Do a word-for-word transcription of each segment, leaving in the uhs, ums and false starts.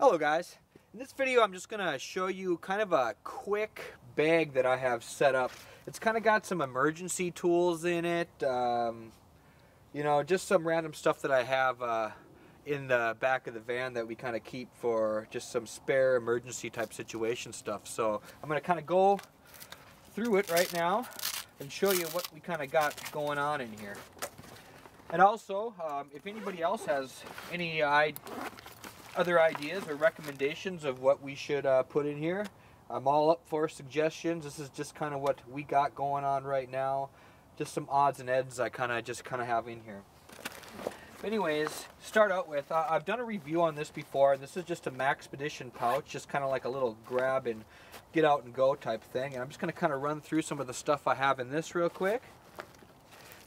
Hello guys, in this video I'm just gonna show you kind of a quick bag that I have set up. It's kind of got some emergency tools in it, um, you know, just some random stuff that I have uh, in the back of the van that we kind of keep for just some spare emergency type situation stuff. So I'm gonna kind of go through it right now and show you what we kind of got going on in here. And also, um, if anybody else has any ideas, other ideas or recommendations of what we should uh, put in here, I'm all up for suggestions. This is just kind of what we got going on right now, just some odds and ends I kind of just kind of have in here. But anyways, start out with uh, I've done a review on this before. This is just a Maxpedition pouch, just kind of like a little grab and get out and go type thing, and I'm just going to kind of run through some of the stuff I have in this real quick.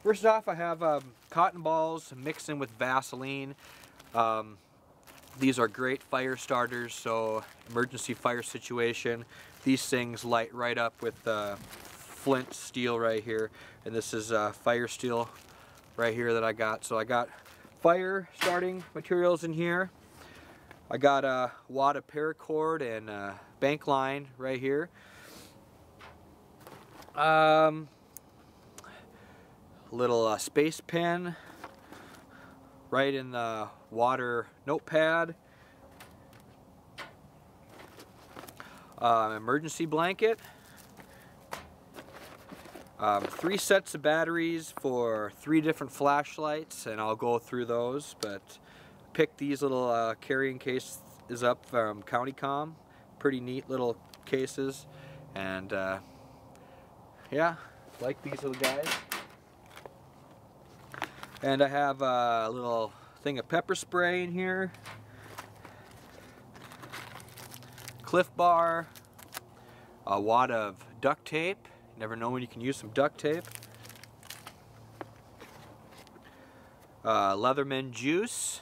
First off, I have um, cotton balls mixed in with Vaseline. um, These are great fire starters, so emergency fire situation. These things light right up with the uh, flint steel right here. And this is uh, fire steel right here that I got. So I got fire starting materials in here. I got a wad of paracord and uh, bank line right here. Um, little uh, space pen right in the water notepad. Um, emergency blanket. Um, three sets of batteries for three different flashlights, and I'll go through those, but pick these little uh, carrying cases up from County Com. Pretty neat little cases, and uh, yeah, like these little guys. And I have a little thing of pepper spray in here, Cliff Bar, a wad of duct tape. You never know when you can use some duct tape. Uh, Leatherman juice,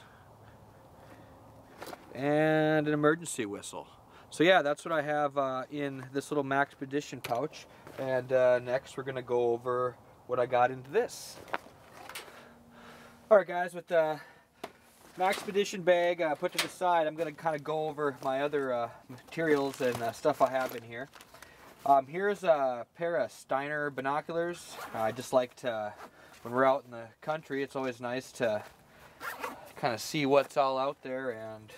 and an emergency whistle. So yeah, that's what I have uh, in this little Maxpedition pouch. And uh, next we're going to go over what I got into this. Alright guys, with the Maxpedition bag uh, put to the side, I'm going to kind of go over my other uh, materials and uh, stuff I have in here. Um, here's a pair of Steiner binoculars. Uh, I just like to, when we're out in the country, it's always nice to kind of see what's all out there. And,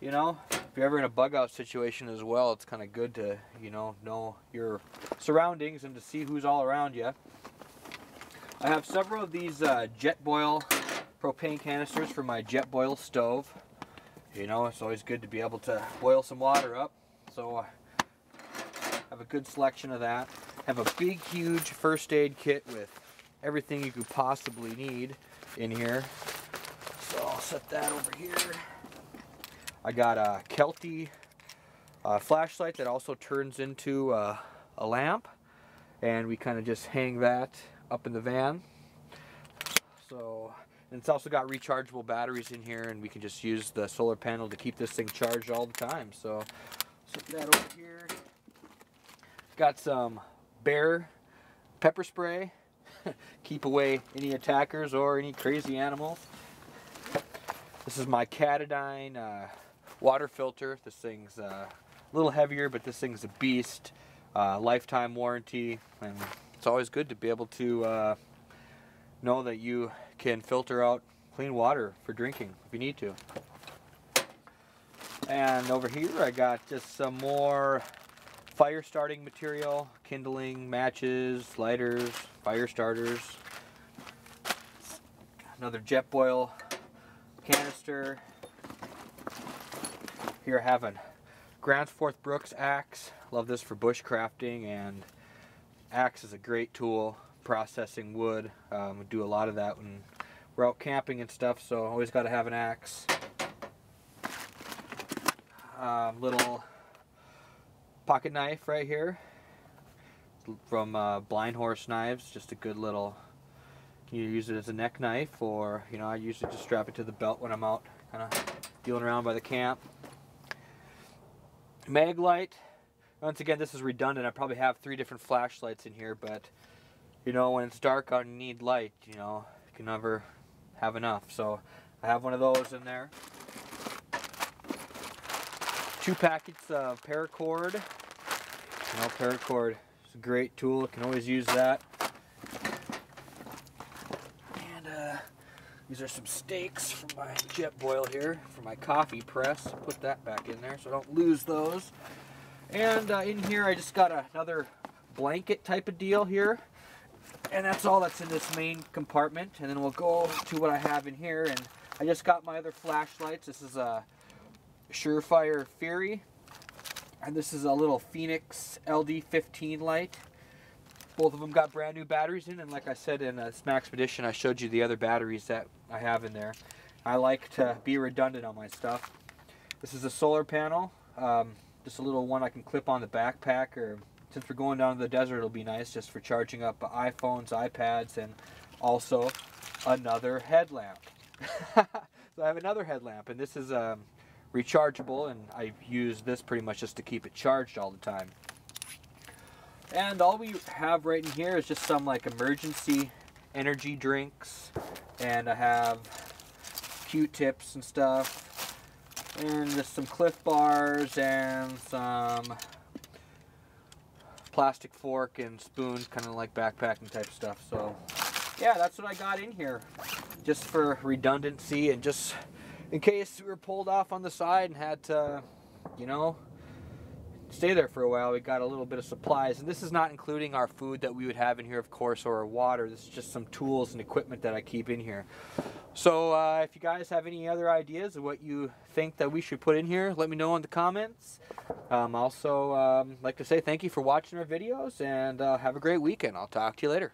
you know, if you're ever in a bug out situation as well, it's kind of good to, you know, know your surroundings and to see who's all around you. I have several of these uh, Jetboil propane canisters for my Jetboil stove. You know, it's always good to be able to boil some water up, so I have a good selection of that. I have a big, huge first aid kit with everything you could possibly need in here, so I'll set that over here. I got a Kelty uh, flashlight that also turns into uh, a lamp, and we kind of just hang that up in the van. So, and it's also got rechargeable batteries in here, and we can just use the solar panel to keep this thing charged all the time. So, set that over here. Got some bear pepper spray. Keep away any attackers or any crazy animals. This is my Katadyne uh, water filter. This thing's uh, a little heavier, but this thing's a beast. Uh, lifetime warranty, and it's always good to be able to uh, know that you can filter out clean water for drinking if you need to. And over here I got just some more fire starting material, kindling, matches, lighters, fire starters, another Jetboil canister. Here I have a Grantsforth Brooks axe. Love this for bushcrafting, and axe is a great tool, processing wood. Um, we do a lot of that when we're out camping and stuff, so always got to have an axe. Um, little pocket knife right here from uh, Blind Horse Knives. Just a good little, you use it as a neck knife, or, you know, I usually just strap it to the belt when I'm out kind of dealing around by the camp. Mag light. Once again, this is redundant. I probably have three different flashlights in here, but you know, when it's dark out and need light, you know, you can never have enough. So I have one of those in there. two packets of paracord. You know, paracord is a great tool. You can always use that. And uh, these are some steaks from my Jetboil here for my coffee press. Put that back in there so I don't lose those. And uh, in here I just got another blanket type of deal here. And that's all that's in this main compartment. And then we'll go to what I have in here. And I just got my other flashlights. This is a Surefire Fury. And this is a little Phoenix L D fifteen light. Both of them got brand new batteries in. And like I said in this Maxpedition, I showed you the other batteries that I have in there. I like to be redundant on my stuff. This is a solar panel. Um, just a little one I can clip on the backpack, or since we're going down to the desert, it'll be nice just for charging up iPhones, iPads, and also another headlamp. So I have another headlamp, and this is um, rechargeable, and I use this pretty much just to keep it charged all the time. And all we have right in here is just some like emergency energy drinks, and I have Q-tips and stuff, and just some Cliff Bars and some plastic fork and spoon, kind of like backpacking type stuff. So yeah, that's what I got in here, just for redundancy and just in case we were pulled off on the side and had to, you know, stay there for a while. We got a little bit of supplies, and this is not including our food that we would have in here, of course, or our water. This is just some tools and equipment that I keep in here. So uh, if you guys have any other ideas of what you think that we should put in here, let me know in the comments. Um, also, um, like to say thank you for watching our videos, and uh, have a great weekend. I'll talk to you later.